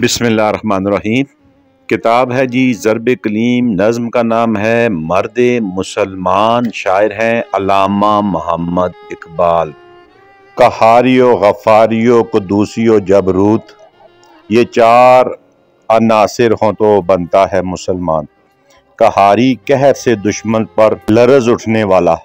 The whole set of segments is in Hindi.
बिस्मिल्लाहिर्रहमानिर्रहीम। किताब है जी ज़र्ब-ए-कलीम, नज़म का नाम है मर्द ए मुसलमान, शायर हैं अल्लामा मुहम्मद इकबाल। कहारी व गफ़ारी व क़ुद्दूसी व जबरूत, ये चार अनासर हों तो बनता है मुसलमान। कहारी कहर से दुश्मन पर लरज़ उठने वाला,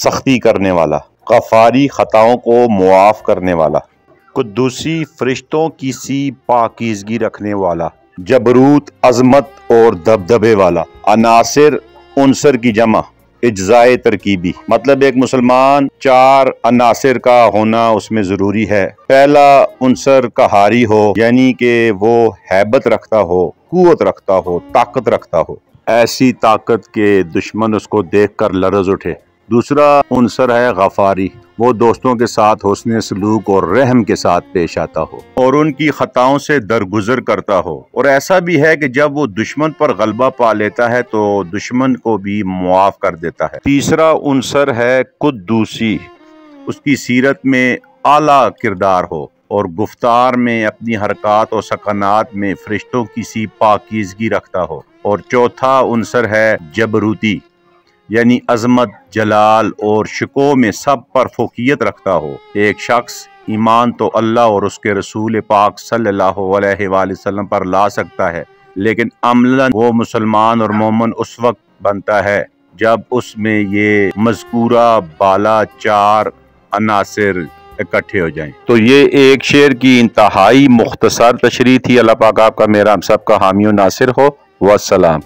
सख्ती करने वाला। गफ़ारी ख़ताओं को मुआफ़ करने वाला। कुद्दूसी फरिश्तों की सी पाकीज़गी रखने वाला। जबरूत अजमत और दबदबे वाला। अनासिर उनसर की जमा, इज्जाए तरकीबी। मतलब एक मुसलमान चार अनासिर का होना उसमें ज़रूरी है। पहला उनसर कहारी हो, यानी कि वो हैबत रखता हो, कुव्वत रखता हो, ताकत रखता हो, ऐसी ताकत के दुश्मन उसको देख कर लरज़ उठे। दूसरा उनसर है गफ़ारी, वो दोस्तों के साथ हुस्न सलूक और रहम के साथ पेश आता हो और उनकी ख़ताओं से दरगुजर करता हो। और ऐसा भी है कि जब वो दुश्मन पर गलबा पा लेता है तो दुश्मन को भी मुआफ़ कर देता है। तीसरा उनसर है कुद्दूसी, उसकी सीरत में आला किरदार हो और गुफ्तार में, अपनी हरकत और सकनात में फरिश्तों की सी पाकीज़गी रखता हो। और चौथा उनसर है जबरूती, यानी अजमत, जलाल और शिको में सब पर फोकियत रखता हो। एक शख्स ईमान तो अल्लाह और उसके रसूल पाक सल्लल्लाहु अलैहि वसल्लम पर ला सकता है, लेकिन अमलन वो मुसलमान और मोमिन उस वक्त बनता है जब उसमें ये मज़कूरा बाला चार अनासिर इकट्ठे हो जाएं। तो ये एक शेर की इंतहाई मुख्तसर तशरीह थी। अल्लाह पाक आपका, मेरा, हम सब का हामी और नासिर हो। वस्सलाम।